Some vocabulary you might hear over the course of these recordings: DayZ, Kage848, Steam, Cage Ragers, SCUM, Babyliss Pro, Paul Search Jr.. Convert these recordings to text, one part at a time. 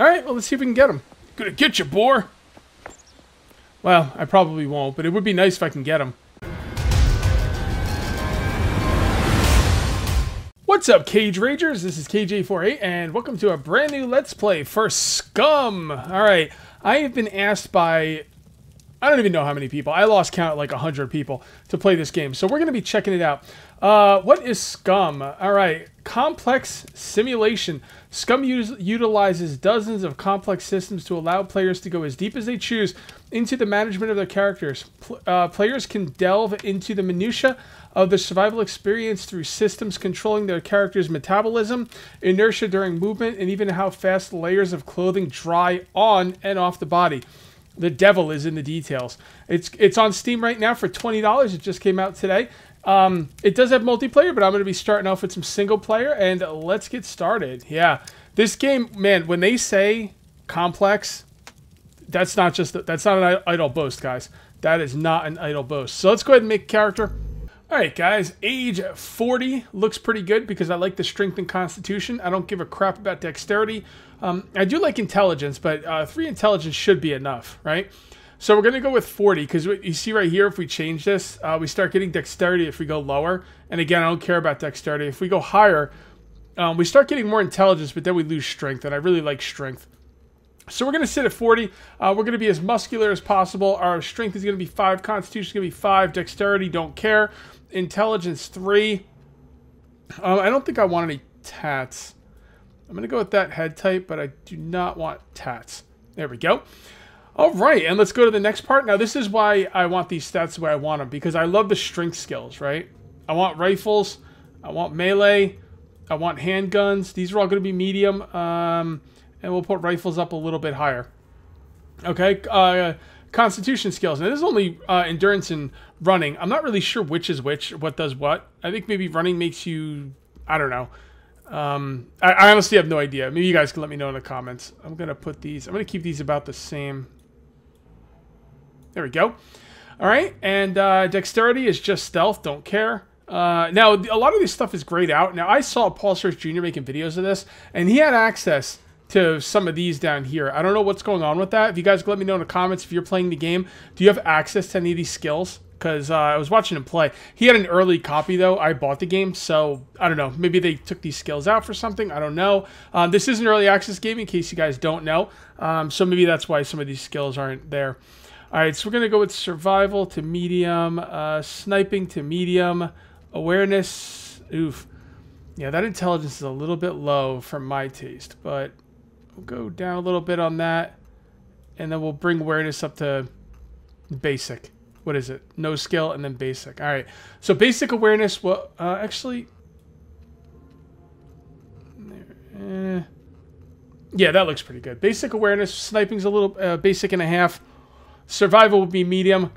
Alright, well, let's see if we can get him. Gonna get you, boar! Well, I probably won't, but it would be nice if I can get him. What's up, Cage Ragers? This is Kage848, and welcome to a brand new Let's Play for Scum! Alright, I have been asked by... I don't even know how many people. I lost count at like 100 people to play this game. So we're going to be checking it out. What is Scum? All right. Complex simulation. Scum utilizes dozens of complex systems to allow players to go as deep as they choose into the management of their characters. Players can delve into the minutiae of the survival experience through systems controlling their characters' metabolism, inertia during movement, and even how fast layers of clothing dry on and off the body. The devil is in the details. It's on Steam right now for $20. It just came out today. It does have multiplayer, but I'm going to be starting off with some single player, and let's get started. Yeah, this game, man, when they say complex, that's not an idle boast, guys. That is not an idle boast. So let's go ahead and make a character. All right, guys, age 40 looks pretty good because I like the strength and constitution. I don't give a crap about dexterity. I do like intelligence, but 3 intelligence should be enough, right? So we're going to go with 40 because you see right here, if we change this, we start getting dexterity if we go lower. And again, I don't care about dexterity. If we go higher, we start getting more intelligence, but then we lose strength, and I really like strength. So we're going to sit at 40. We're going to be as muscular as possible. Our strength is going to be 5. Constitution is going to be 5. Dexterity, don't care. Intelligence 3. I don't think I want any tats. I'm going to go with that head type, but I do not want tats. There we go. All right, and let's go to the next part. Now, this is why I want these stats the way I want them, because I love the strength skills, right? I want rifles. I want melee. I want handguns. These are all going to be medium. And we'll put rifles up a little bit higher. Okay, constitution skills. Now, this is only endurance and running. I'm not really sure which is which, what does what. I think maybe running makes you, I don't know. I honestly have no idea. Maybe you guys can let me know in the comments. I'm going to put these, I'm going to keep these about the same. There we go. All right, and dexterity is just stealth, don't care. Now, a lot of this stuff is grayed out. Now, I saw Paul Search Jr. making videos of this, and he had access to some of these down here. I don't know what's going on with that. If you guys could let me know in the comments if you're playing the game, do you have access to any of these skills? Because I was watching him play. He had an early copy, though. I bought the game, so I don't know. Maybe they took these skills out for something. I don't know. This is an early access game, in case you guys don't know. So maybe that's why some of these skills aren't there. All right, so we're going to go with survival to medium, sniping to medium, awareness. Oof. Yeah, that intelligence is a little bit low for my taste, but... we'll go down a little bit on that, and then we'll bring awareness up to basic. What is it? No skill, and then basic. All right. So basic awareness. Well, actually, yeah, that looks pretty good. Basic awareness. Sniping's a little basic and a half. Survival would be medium.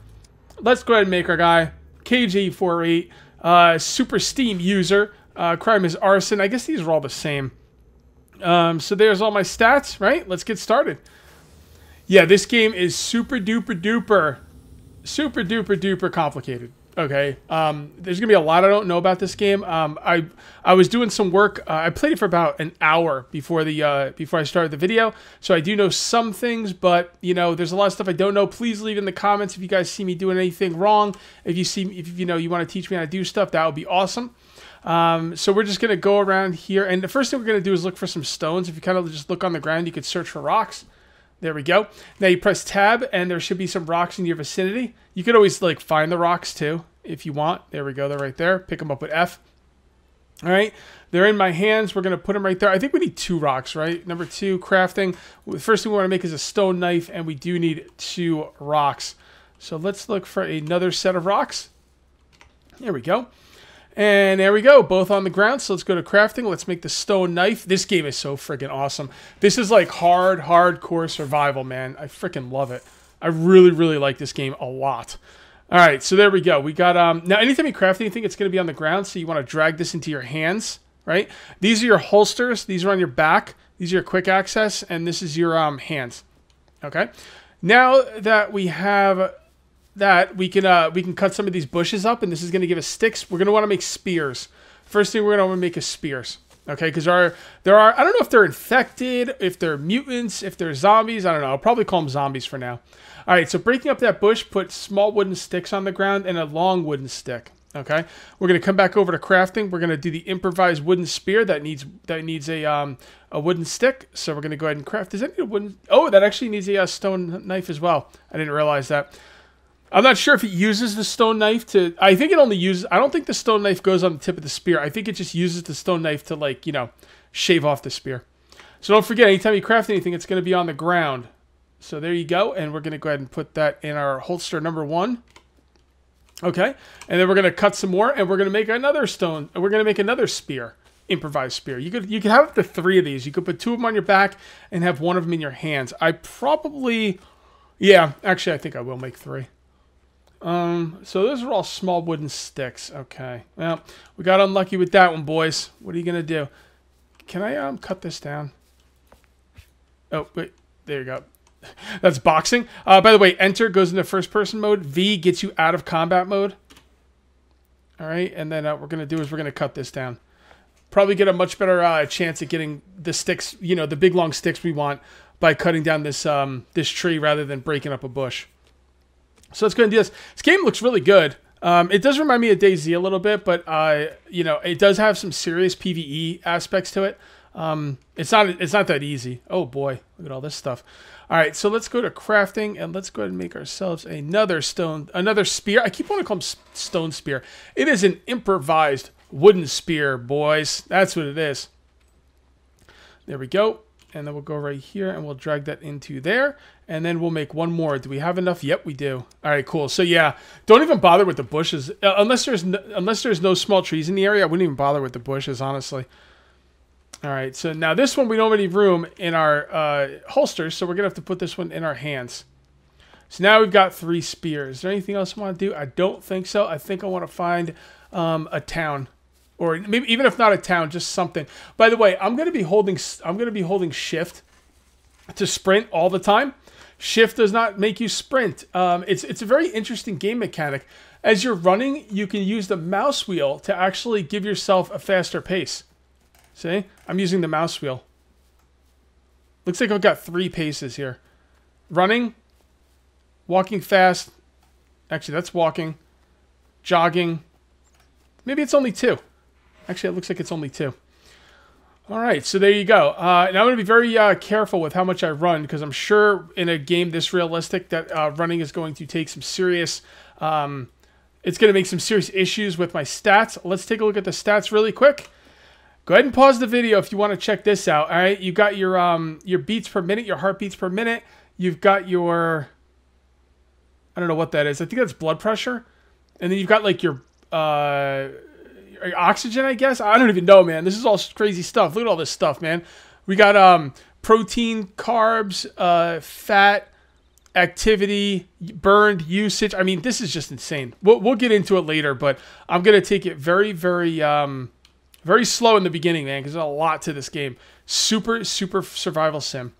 Let's go ahead and make our guy Kage848, super Steam user. Crime is arson. I guess these are all the same. So there's all my stats, right? Let's get started. Yeah, this game is super duper complicated. Okay. There's going to be a lot I don't know about this game. I was doing some work. I played it for about an hour before the before I started the video. So I do know some things, but you know, there's a lot of stuff I don't know. Please leave in the comments if you guys see me doing anything wrong. If you know you want to teach me how to do stuff, that would be awesome. So we're just going to go around here, and the first thing we're going to do is look for some stones. If you kind of just look on the ground, you could search for rocks. There we go. Now you press tab, and there should be some rocks in your vicinity. You could always like find the rocks too, if you want. There we go. They're right there. Pick them up with F. All right. They're in my hands. We're going to put them right there. I think we need 2 rocks, right? Number 2, crafting. The first thing we want to make is a stone knife, and we do need 2 rocks. So let's look for another set of rocks. There we go. And there we go, both on the ground. So let's go to crafting. Let's make the stone knife. This game is so freaking awesome. This is like hardcore survival, man. I freaking love it. I really like this game a lot. All right, so there we go. We got, now anytime you craft anything, it's going to be on the ground. So you want to drag this into your hands, right? These are your holsters. These are on your back. These are your quick access. And this is your hands. Okay. Now that we have... that we can cut some of these bushes up, and this is going to give us sticks. We're going to want to make spears. First thing we're going to want to make is spears. Okay, because there are, I don't know if they're infected, if they're mutants, if they're zombies, I don't know. I'll probably call them zombies for now. All right, so breaking up that bush, put small wooden sticks on the ground and a long wooden stick. Okay, we're going to come back over to crafting. We're going to do the improvised wooden spear that needs a wooden stick. So we're going to go ahead and craft. Does that need a wooden? Oh, that actually needs a stone knife as well. I didn't realize that. I'm not sure if it uses the stone knife to... I think it only uses... I don't think the stone knife goes on the tip of the spear. I think it just uses the stone knife to, like, you know, shave off the spear. So don't forget, anytime you craft anything, it's going to be on the ground. So there you go. And we're going to go ahead and put that in our holster number one. Okay. And then we're going to cut some more, and we're going to make another stone. And we're going to make another spear. Improvised spear. You could have up to 3 of these. You could put 2 of them on your back and have 1 of them in your hands. I probably... Yeah. Actually, I think I will make 3. So those are all small wooden sticks. Okay. Well, we got unlucky with that one, boys. What are you going to do? Can I, cut this down? Oh, wait. There you go. That's boxing. By the way, enter goes into first person mode. V gets you out of combat mode. All right. And then what we're going to do is we're going to cut this down. Probably get a much better chance at getting the sticks, you know, the big long sticks we want by cutting down this, this tree rather than breaking up a bush. So let's go ahead and do this. This game looks really good. It does remind me of DayZ a little bit, but you know, it does have some serious PvE aspects to it. It's not that easy. Oh boy, look at all this stuff. All right, so let's go to crafting and let's go ahead and make ourselves another spear. I keep wanting to call them stone spear. It is an improvised wooden spear, boys. That's what it is. There we go. And then we'll go right here and we'll drag that into there. And then we'll make 1 more. Do we have enough? Yep, we do. All right, cool. So yeah, don't even bother with the bushes. Unless there's no small trees in the area, I wouldn't even bother with the bushes, honestly. All right, so now this one, we don't have any room in our holsters, so we're going to have to put this one in our hands. So now we've got 3 spears. Is there anything else I want to do? I don't think so. I think I want to find a town. Or maybe even if not a town, just something. By the way, I'm going to be holding shift to sprint all the time. Shift does not make you sprint. It's a very interesting game mechanic. As you're running, you can use the mouse wheel to actually give yourself a faster pace. See, I'm using the mouse wheel. Looks like I've got 3 paces here: running, walking fast. Actually, that's walking, jogging. Maybe it's only 2. Actually, it looks like it's only 2. All right, so there you go. Now I'm going to be very careful with how much I run, because I'm sure in a game this realistic that running is going to take some serious... it's going to make some serious issues with my stats. Let's take a look at the stats really quick. Go ahead and pause the video if you want to check this out. All right, you've got your beats per minute, your heartbeats per minute. You've got your... I don't know what that is. I think that's blood pressure. And then you've got like your... oxygen, I guess. I don't even know, man. This is all crazy stuff. Look at all this stuff, man. We got protein, carbs, fat, activity, burned, usage. I mean, this is just insane. We'll get into it later, but I'm gonna take it very, very slow in the beginning, man, because there's a lot to this game. Super survival sim.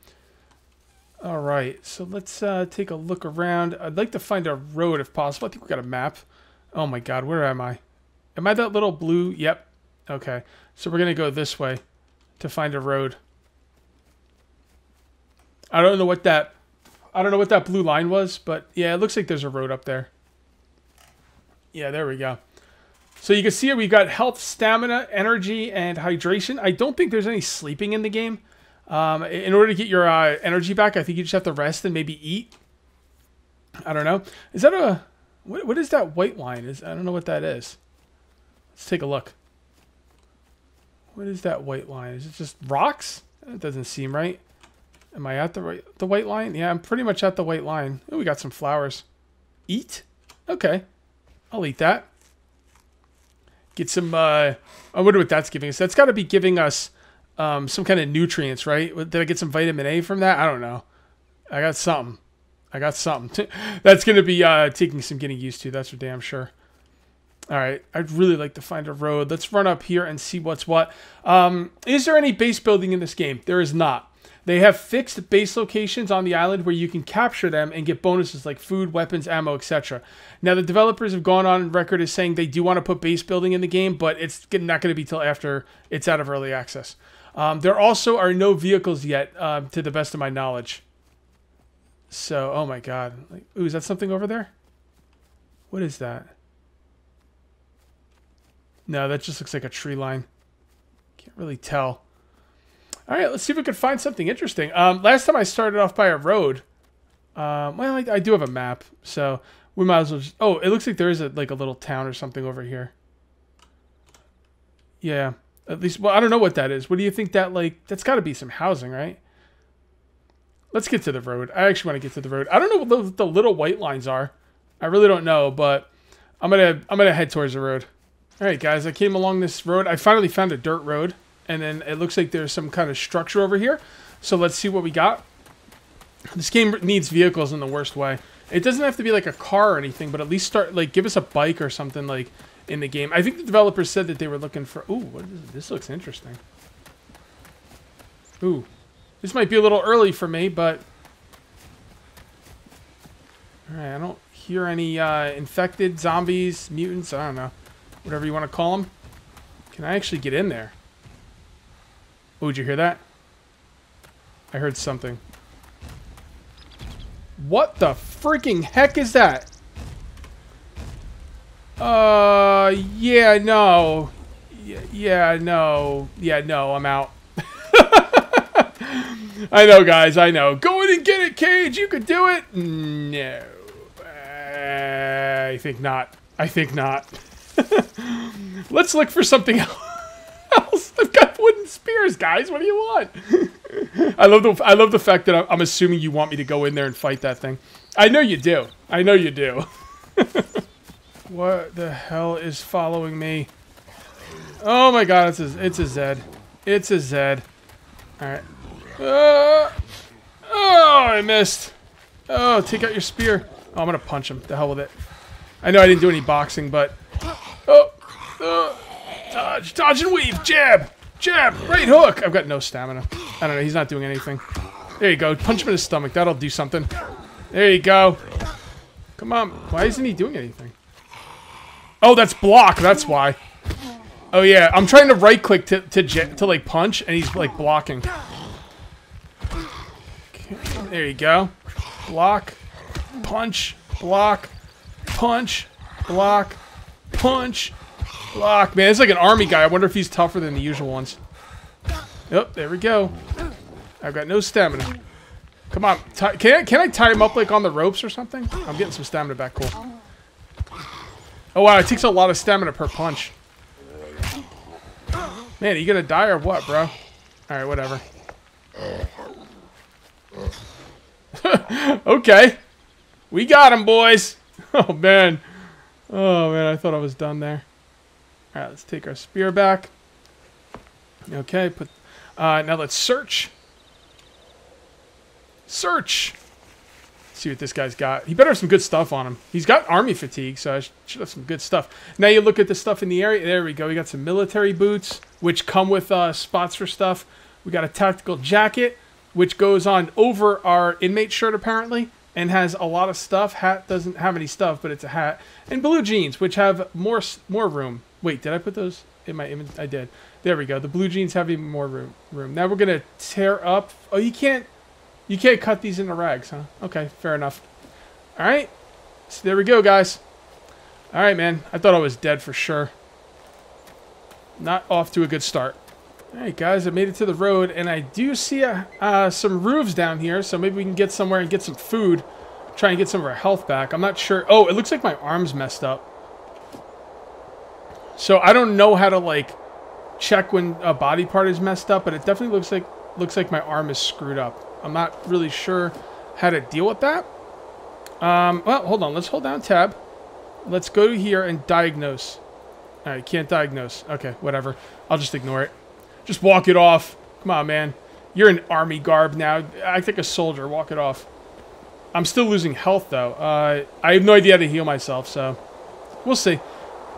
All right, so let's take a look around. I'd like to find a road if possible. I think we got a map. Oh my god, where am I? Am I that little blue? Yep. Okay. So we're going to go this way to find a road. I don't know what that blue line was, but yeah, it looks like there's a road up there. Yeah, there we go. So you can see here we've got health, stamina, energy, and hydration. I don't think there's any sleeping in the game. In order to get your energy back, I think you just have to rest and maybe eat. I don't know. Is that a... What is that white line? I don't know what that is. Let's take a look. What is that white line? Is it just rocks? That doesn't seem right. Am I at the white line? Yeah, I'm pretty much at the white line. Oh, we got some flowers. Eat? Okay. I'll eat that. Get some... I wonder what that's giving us. That's got to be giving us some kind of nutrients, right? Did I get some vitamin A from that? I don't know. I got something. That's going to be taking some getting used to. That's for damn sure. All right. I'd really like to find a road. Let's run up here and see what's what. Is there any base building in this game? There is not. They have fixed base locations on the island where you can capture them and get bonuses like food, weapons, ammo, etc. Now, the developers have gone on record as saying they do want to put base building in the game, but it's not going to be till after it's out of early access. There also are no vehicles yet, to the best of my knowledge. So, oh my god. Like, ooh, is that something over there? What is that? No, that just looks like a tree line. Can't really tell. All right, let's see if we can find something interesting. Last time I started off by a road. Well, I do have a map, so we might as well just... Oh, it looks like there is a little town or something over here. Yeah, at least... Well, I don't know what that is. What do you think that, like... That's got to be some housing, right? Let's get to the road. I actually want to get to the road. I don't know what the little white lines are. I really don't know, but I'm gonna head towards the road. All right, guys, I came along this road. I finally found a dirt road. And then it looks like there's some kind of structure over here. So let's see what we got. This game needs vehicles in the worst way. It doesn't have to be like a car or anything, but at least start, like, give us a bike or something like in the game. I think the developers said that they were looking for... Ooh, what is this? This looks interesting. Ooh. This might be a little early for me, but... Alright, I don't hear any infected, zombies, mutants, I don't know. Whatever you want to call them. Can I actually get in there? Oh, did you hear that? I heard something. What the freaking heck is that? Yeah, no. Yeah, no. Yeah, no, I'm out. I know, guys, I know. Go in and get it, Cage. You could do it. No. I think not. I think not. Let's look for something else. I've got wooden spears, guys. What do you want? I love the fact that I'm assuming you want me to go in there and fight that thing. I know you do. I know you do. What the hell is following me? Oh my god, it's a Zed. It's a Zed. All right. Oh, I missed. Oh, take out your spear. Oh, I'm gonna punch him. The hell with it. I know I didn't do any boxing, but dodge and weave, jab, right hook. I've got no stamina. I don't know. He's not doing anything. There you go. Punch him in his stomach. That'll do something. There you go. Come on. Why isn't he doing anything? Oh, that's block. That's why. Oh yeah, I'm trying to right click to like punch, and he's like blocking. There you go. Block, punch, block, punch, block, punch. Block, man. It's like an army guy. I wonder if he's tougher than the usual ones. Oh, there we go. I've got no stamina. Come on. Can I tie him up like on the ropes or something? I'm getting some stamina back. Cool. Oh, wow. It takes a lot of stamina per punch. Man, are you going to die or what, bro? All right, whatever. Okay. We got him, boys. Oh, man. Oh, man. I thought I was done there. All right, let's take our spear back. Okay, put. Now let's search. Search. Let's see what this guy's got. He better have some good stuff on him. He's got army fatigue, so I should have some good stuff. Now you look at the stuff in the area. There we go. We got some military boots, which come with spots for stuff. We got a tactical jacket, which goes on over our inmate shirt apparently, and has a lot of stuff. Hat doesn't have any stuff, but it's a hat. And blue jeans, which have more room. Wait, did I put those in my image? I did. There we go. The blue jeans have even more room. Now we're going to tear up. Oh, you can't cut these into rags, huh? Okay, fair enough. All right. So there we go, guys. All right, man. I thought I was dead for sure. Not off to a good start. All right, guys. I made it to the road, and I do see some roofs down here, so maybe we can get somewhere and get some food. Try and get some of our health back. I'm not sure. Oh, it looks like my arm's messed up. So I don't know how to like check when a body part is messed up, but it definitely looks like my arm is screwed up. I'm not really sure how to deal with that. Well, hold on. Let's hold down tab. Let's go here and diagnose. All right, can't diagnose. Okay, whatever. I'll just ignore it. Just walk it off. Come on, man. You're in army garb now. Act like a soldier. Walk it off. I'm still losing health though. I have no idea how to heal myself, so we'll see.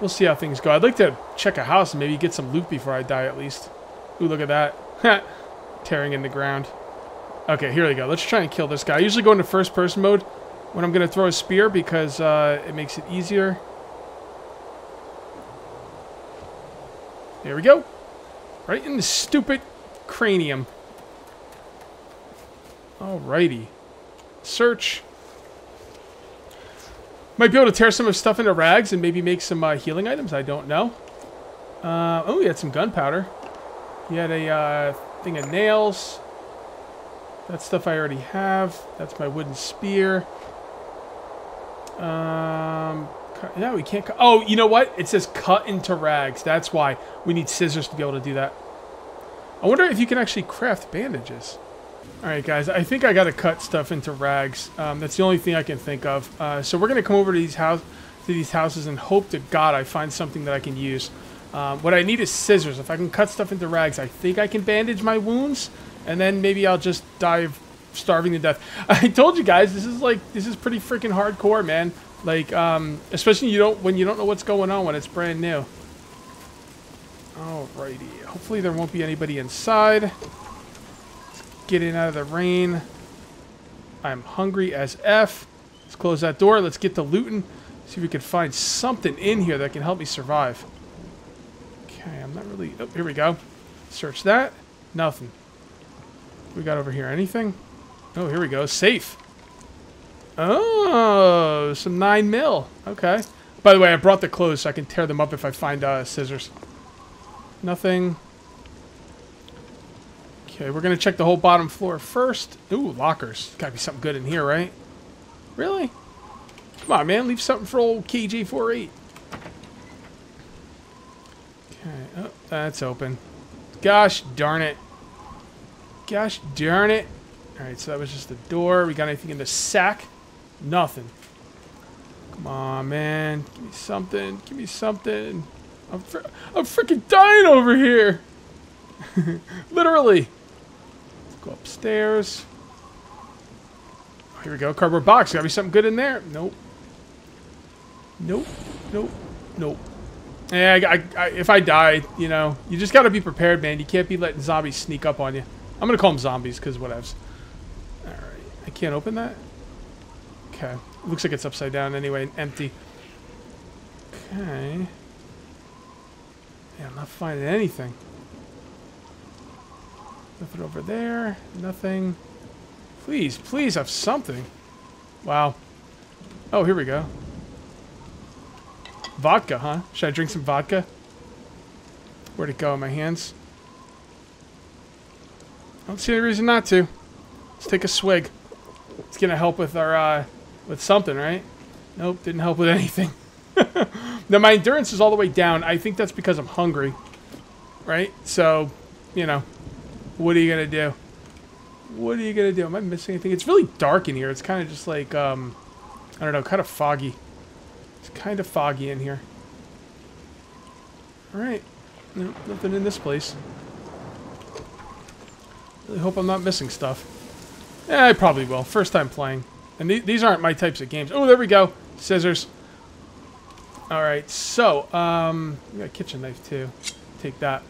We'll see how things go. I'd like to check a house and maybe get some loot before I die, at least. Ooh, look at that. Tearing in the ground. Okay, here we go. Let's try and kill this guy. I usually go into first-person mode when I'm going to throw a spear because it makes it easier. There we go. Right in the stupid cranium. Alrighty. Search. Might be able to tear some of his stuff into rags and maybe make some healing items. I don't know. Oh, he had some gunpowder. He had a thing of nails. That stuff I already have. That's my wooden spear. No, we can't cut. Oh, you know what? It says cut into rags. That's why we need scissors to be able to do that. I wonder if you can actually craft bandages. Alright guys, I think I gotta cut stuff into rags. That's the only thing I can think of. So we're gonna come over to these houses and hope to God I find something that I can use. What I need is scissors. If I can cut stuff into rags, I think I can bandage my wounds. And then maybe I'll just die of starving to death. I told you guys, this is pretty freaking hardcore, man. Like, especially when you don't know what's going on when it's brand new. Alrighty. Hopefully there won't be anybody inside. Let's get in out of the rain. I'm hungry as F. Let's close that door. Let's get to looting. See if we can find something in here that can help me survive. Okay, I'm not really... Oh, here we go. Search that. Nothing. We got over here anything? Oh, here we go. Safe. Oh, some 9mm. Okay. By the way, I brought the clothes so I can tear them up if I find scissors. Nothing. Okay, we're gonna check the whole bottom floor first. Ooh, lockers. Gotta be something good in here, right? Really? Come on, man. Leave something for old Kage848. Okay. Oh, that's open. Gosh darn it. Gosh darn it. Alright, so that was just the door. We got anything in the sack? Nothing. Come on, man. Give me something. Give me something. I'm freaking dying over here. Literally. Let's go upstairs. Oh, here we go. Cardboard box. Gotta be something good in there. Nope. Nope. Nope. Nope. Yeah, if I die, you know, you just gotta be prepared, man. You can't be letting zombies sneak up on you. I'm gonna call them zombies, because whatevs. Alright, I can't open that? Okay. Looks like it's upside down anyway, and empty. Okay. Yeah, I'm not finding anything. Nothing over there. Nothing. Please, please have something. Wow. Oh, here we go. Vodka, huh? Should I drink some vodka? Where'd it go in my hands? I don't see any reason not to. Let's take a swig. It's gonna help with our, with something, right? Nope, didn't help with anything. Now, my endurance is all the way down. I think that's because I'm hungry. Right? So, you know, what are you gonna do? What are you gonna do? Am I missing anything? It's really dark in here. It's kind of just like, I don't know, kind of foggy. It's kind of foggy in here. Alright. Nope, nothing in this place. I hope I'm not missing stuff. Yeah, I probably will. First time playing. And these aren't my types of games. Oh, there we go. Scissors. Alright, so, we got a kitchen knife, too. Take that.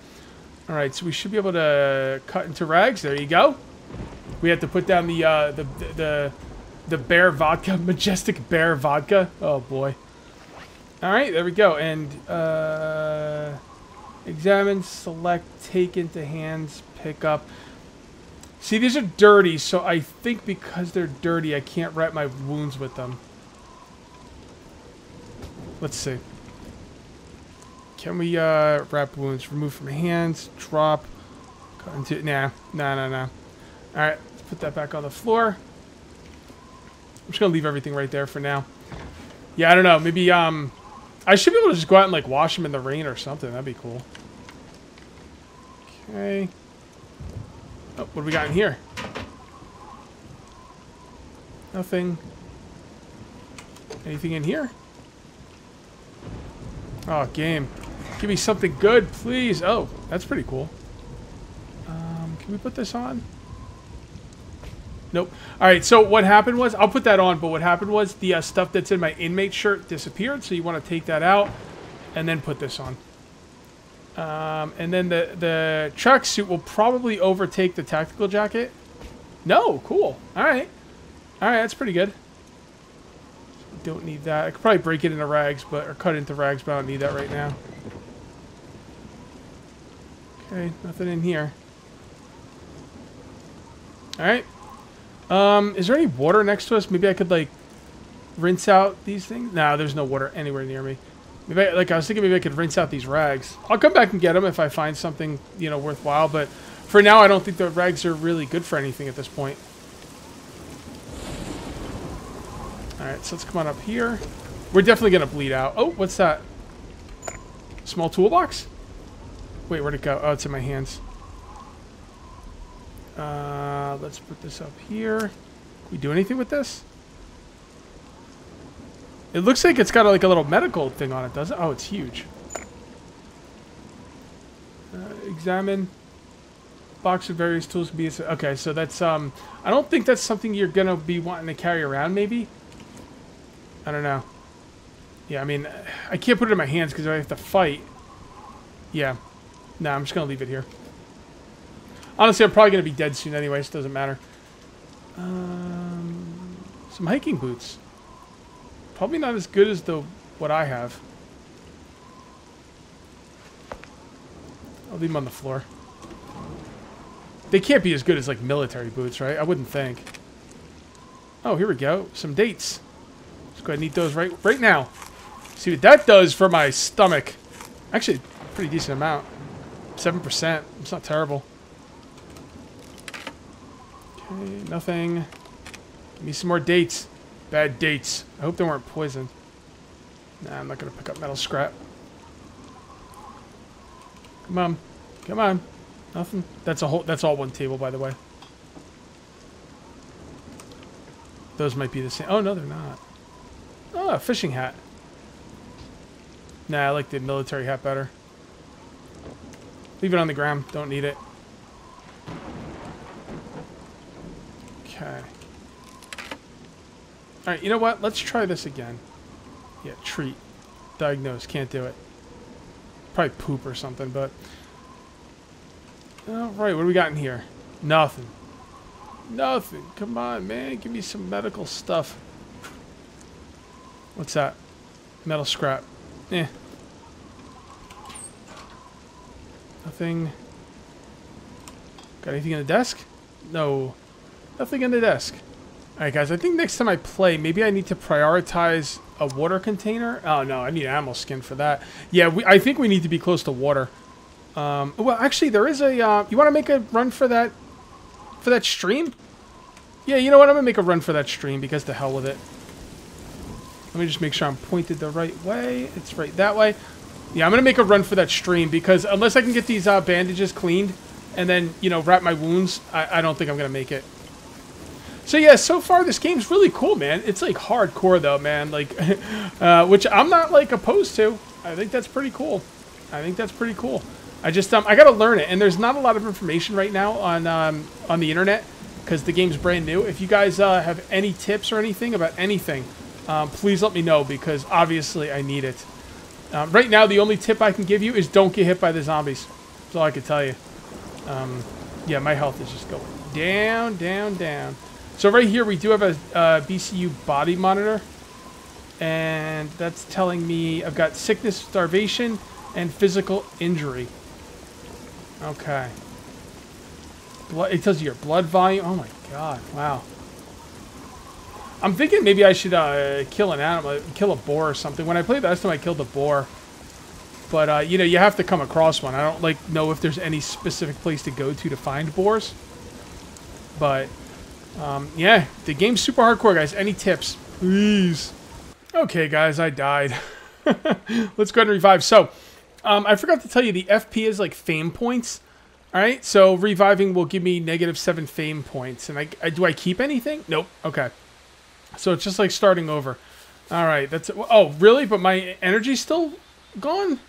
Alright, so we should be able to cut into rags. There you go. We have to put down the bear vodka. Majestic bear vodka. Oh, boy. Alright, there we go. And, examine, select, take into hands, pick up. See, these are dirty, so I think because they're dirty, I can't wrap my wounds with them. Let's see. Can we wrap wounds? Remove from hands, drop, cut into... Nah, nah, nah, nah. Alright, let's put that back on the floor. I'm just going to leave everything right there for now. Yeah, I don't know. Maybe, I should be able to just go out and, like, wash them in the rain or something. That'd be cool. Okay... Oh, what do we got in here? Nothing. Anything in here? Oh, game. Give me something good, please. Oh, that's pretty cool. Can we put this on? Nope. Alright, so what happened was... I'll put that on, but what happened was the stuff that's in my inmate shirt disappeared, so you want to take that out and then put this on. And then the tracksuit will probably overtake the tactical jacket. No, cool. Alright. Alright, that's pretty good. Don't need that. I could probably break it into rags, but or cut it into rags, but I don't need that right now. Okay, nothing in here. Alright. Is there any water next to us? Maybe I could, like, rinse out these things? Nah, there's no water anywhere near me. Maybe, like, I was thinking maybe I could rinse out these rags. I'll come back and get them if I find something, you know, worthwhile, but for now, I don't think the rags are really good for anything at this point. Alright, so let's come on up here. We're definitely going to bleed out. Oh, what's that? Small toolbox? Wait, where'd it go? Oh, it's in my hands. Let's put this up here. Can we do anything with this? It looks like it's got, like, a little medical thing on it, doesn't it? Oh, it's huge. Examine. Box of various tools can be... Okay, so that's... I don't think that's something you're going to be wanting to carry around, maybe? I don't know. Yeah, I mean, I can't put it in my hands because I have to fight. Yeah. Nah, I'm just going to leave it here. Honestly, I'm probably going to be dead soon anyway, so it doesn't matter. Some hiking boots. Probably not as good as what I have. I'll leave them on the floor. They can't be as good as, like, military boots, right? I wouldn't think. Oh, here we go. Some dates. Let's go ahead and eat those right now. See what that does for my stomach. Actually, pretty decent amount. 7%. It's not terrible. Okay, nothing. Give me some more dates. Bad dates. I hope they weren't poisoned. Nah, I'm not going to pick up metal scrap. Come on. Come on. Nothing. That's all one table, by the way. Those might be the same. Oh, no, they're not. Oh, a fishing hat. Nah, I like the military hat better. Leave it on the ground. Don't need it. Okay. Alright, you know what? Let's try this again. Yeah, treat. Diagnose. Can't do it. Probably poop or something, but... Alright, what do we got in here? Nothing. Nothing. Come on, man. Give me some medical stuff. What's that? Metal scrap. Eh. Nothing. Got anything in the desk? No. Nothing in the desk. Alright guys, I think next time I play, maybe I need to prioritize a water container. Oh no, I need animal skin for that. Yeah, I think we need to be close to water. Well, actually, there is a... you want to make a run for that... stream? Yeah, you know what? I'm going to make a run for that stream because the hell with it. Let me just make sure I'm pointed the right way. It's right that way. Yeah, I'm going to make a run for that stream because unless I can get these bandages cleaned and then, you know, wrap my wounds, I don't think I'm going to make it. So yeah, so far this game's really cool, man. It's like hardcore though, man. Like, which I'm not like opposed to. I think that's pretty cool. I just I gotta learn it, and there's not a lot of information right now on the internet because the game's brand new. If you guys have any tips or anything about anything, please let me know because obviously I need it. Right now, the only tip I can give you is don't get hit by the zombies. That's all I can tell you. Yeah, my health is just going down, down, down. So right here, we do have a BCU body monitor. And that's telling me I've got sickness, starvation, and physical injury. Okay. It tells you your blood volume. Oh my god, wow. I'm thinking maybe I should kill an animal, kill a boar or something. When I played last time, I killed a boar. But, you know, you have to come across one. I don't, like, know if there's any specific place to go to find boars. But... yeah, the game's super hardcore, guys. Any tips? Please. Okay, guys, I died. Let's go ahead and revive. So, I forgot to tell you, the FP is like fame points. Alright, so reviving will give me -7 fame points. And do I keep anything? Nope. Okay. So it's just like starting over. Alright, that's... Oh, really? But my energy's still gone?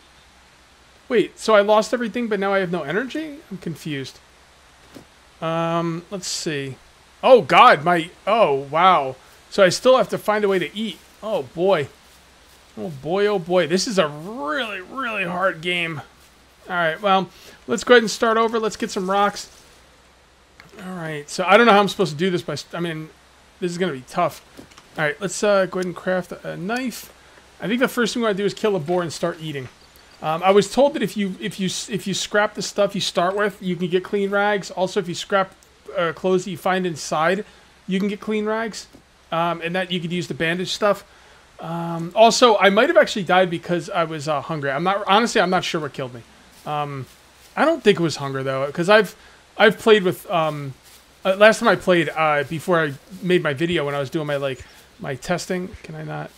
Wait, so I lost everything, but now I have no energy? I'm confused. Let's see. Oh, God, oh, wow. So I still have to find a way to eat. Oh, boy. Oh, boy, oh, boy. This is a really, really hard game. All right, well, let's go ahead and start over. Let's get some rocks. Alright, so I don't know how I'm supposed to do this, but I mean, this is going to be tough. Alright, let's go ahead and craft a knife. I think the first thing we want to do is kill a boar and start eating. I was told that if you scrap the stuff you start with, you can get clean rags. Also, if you scrap clothes that you find inside, you can get clean rags, and that you could use the bandage stuff. Also, I might have actually died because I was hungry. I'm not sure what killed me. I don't think it was hunger though, because I've played with last time I played before I made my video when I was doing my my testing. Can I not?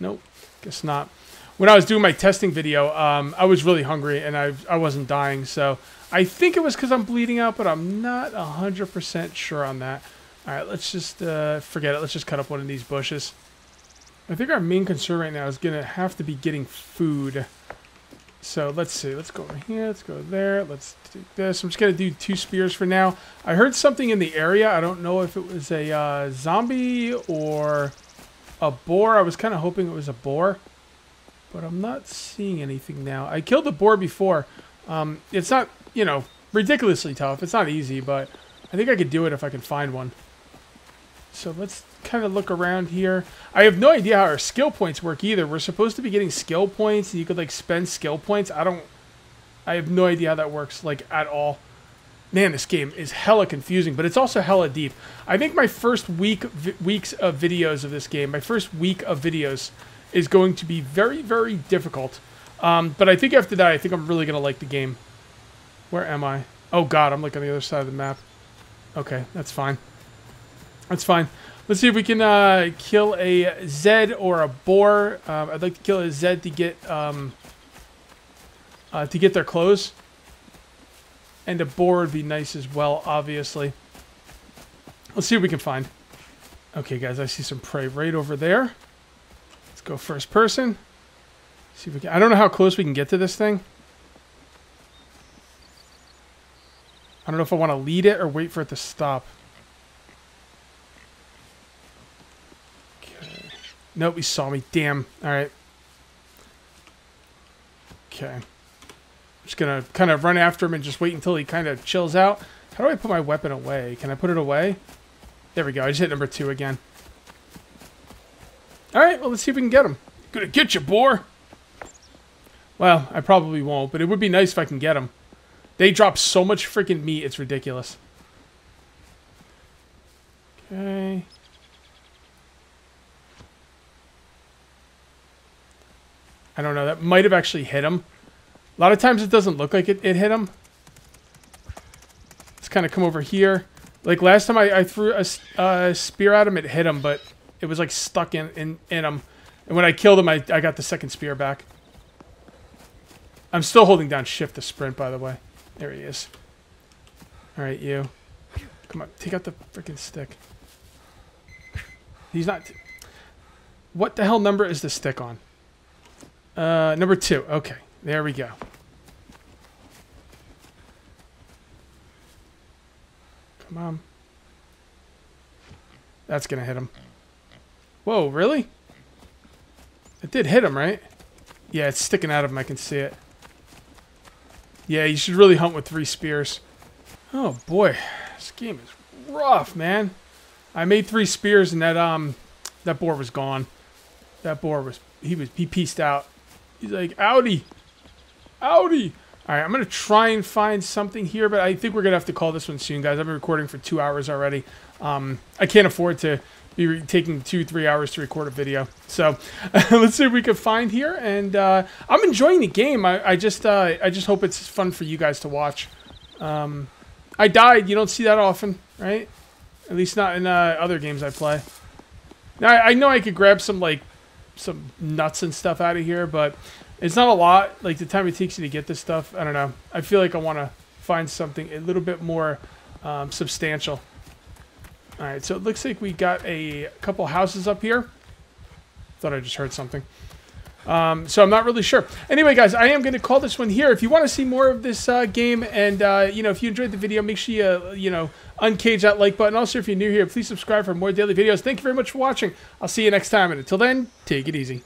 Nope, guess not. When I was doing my testing video, I was really hungry and I wasn't dying, so I think it was because I'm bleeding out, but I'm not 100% sure on that. All right, let's just forget it. Let's just cut up one of these bushes. I think our main concern right now is going to have to be getting food. So let's see. Let's go over here. Let's go there. Let's do this. I'm just going to do 2 spears for now. I heard something in the area. I don't know if it was a zombie or a boar. I was kind of hoping it was a boar, but I'm not seeing anything now. I killed the boar before. It's not, you know, ridiculously tough. It's not easy, but I think I could do it if I can find one. So let's kind of look around here. I have no idea how our skill points work either. We're supposed to be getting skill points, and you could, like, spend skill points. I have no idea how that works, like, at all. Man, this game is hella confusing, but it's also hella deep. I think my first weeks of videos of this game, my first week of videos, is going to be very, very difficult. But I think after that, I think I'm really going to like the game. Where am I? Oh, God, I'm like on the other side of the map. Okay, that's fine. That's fine. Let's see if we can kill a Zed or a boar. I'd like to kill a Zed to get their clothes. And a boar would be nice as well, obviously. Let's see what we can find. Okay, guys, I see some prey right over there. Go first person. See if we can. I don't know how close we can get to this thing. I don't know if I want to lead it or wait for it to stop. Okay. Nope, he saw me. Damn. All right. Okay. I'm just gonna kind of run after him and just wait until he kind of chills out. How do I put my weapon away? Can I put it away? There we go. I just hit number 2 again. All right, well, let's see if we can get him. Gonna get you, boar. Well, I probably won't, but it would be nice if I can get him. They drop so much freaking meat, it's ridiculous. Okay. I don't know. That might have actually hit him. A lot of times it doesn't look like it hit him. Let's kind of come over here. Like last time I threw a spear at him, it hit him, but it was like stuck in him. And when I killed him, I got the 2nd spear back. I'm still holding down shift to sprint, by the way. There he is. Alright, you. Come on, take out the freaking stick. He's not... What the hell number is the stick on? Number 2. Okay, there we go. Come on. That's gonna hit him. Whoa, really? It did hit him, right? Yeah, it's sticking out of him. I can see it. Yeah, you should really hunt with 3 spears. Oh, boy. This game is rough, man. I made 3 spears, and that boar was gone. That boar was... He pieced out. He's like, outie! Outie! All right, I'm going to try and find something here, but I think we're going to have to call this one soon, guys. I've been recording for 2 hours already. I can't afford to... Be taking 2-3 hours to record a video. So let's see what we can find here. And I'm enjoying the game. I just hope it's fun for you guys to watch. I died. You don't see that often, right? At least not in other games I play. Now I know I could grab some nuts and stuff out of here, but it's not a lot. Like the time it takes you to get this stuff, I don't know. I feel like I want to find something a little bit more substantial. All right, so it looks like we got a couple houses up here. Thought I just heard something. So I'm not really sure. Anyway, guys, I am going to call this one here. If you want to see more of this game and, you know, if you enjoyed the video, make sure you, you know, uncage that like button. Also, if you're new here, please subscribe for more daily videos. Thank you very much for watching. I'll see you next time. And until then, take it easy.